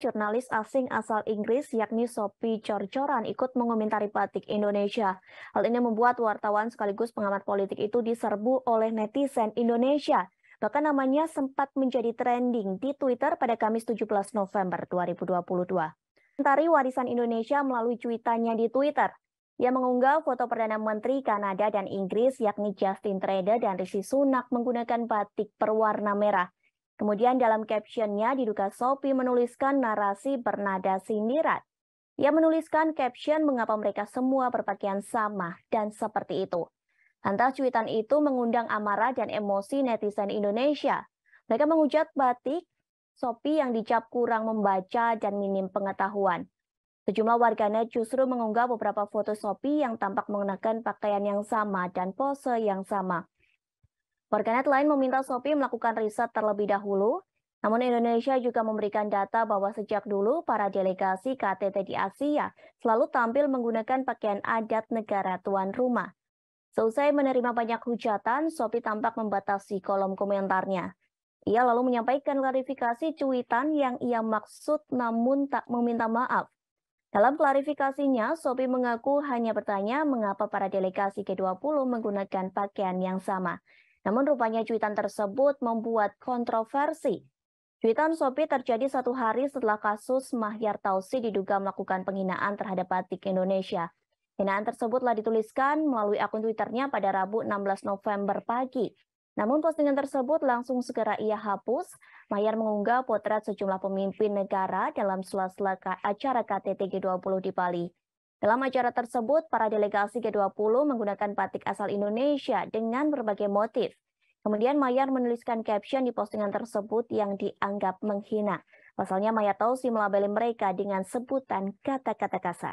jurnalis asing asal Inggris yakni Sophie Corcoran ikut mengomentari batik Indonesia. Hal ini membuat wartawan sekaligus pengamat politik itu diserbu oleh netizen Indonesia. Bahkan namanya sempat menjadi trending di Twitter pada Kamis 17 November 2022. Mentari warisan Indonesia melalui cuitannya di Twitter. Ia mengunggah foto Perdana Menteri Kanada dan Inggris yakni Justin Trudeau dan Rishi Sunak menggunakan batik berwarna merah. Kemudian dalam captionnya diduga Sophie menuliskan narasi bernada sindiran. Ia menuliskan caption mengapa mereka semua berpakaian sama dan seperti itu. Lantas cuitan itu mengundang amarah dan emosi netizen Indonesia. Mereka menghujat batik Sophie yang dicap kurang membaca dan minim pengetahuan. Sejumlah warganet justru mengunggah beberapa foto Sophie yang tampak mengenakan pakaian yang sama dan pose yang sama. Warganet lain meminta Sophie melakukan riset terlebih dahulu, namun Indonesia juga memberikan data bahwa sejak dulu para delegasi KTT di Asia selalu tampil menggunakan pakaian adat negara tuan rumah. Seusai menerima banyak hujatan, Sophie tampak membatasi kolom komentarnya. Ia lalu menyampaikan klarifikasi cuitan yang ia maksud namun tak meminta maaf. Dalam klarifikasinya, Sophie mengaku hanya bertanya mengapa para delegasi G20 menggunakan pakaian yang sama. Namun rupanya cuitan tersebut membuat kontroversi. Cuitan Sophie terjadi satu hari setelah kasus Mahyar Tousi diduga melakukan penghinaan terhadap batik Indonesia. Hinaan tersebutlah dituliskan melalui akun Twitternya pada Rabu 16 November pagi. Namun postingan tersebut langsung segera ia hapus. Mahyar mengunggah potret sejumlah pemimpin negara dalam sela-sela acara KTT G20 di Bali. Dalam acara tersebut, para delegasi G20 menggunakan batik asal Indonesia dengan berbagai motif. Kemudian Mahyar menuliskan caption di postingan tersebut yang dianggap menghina. Pasalnya Mahyar Tousi melabeli mereka dengan sebutan kata-kata kasar.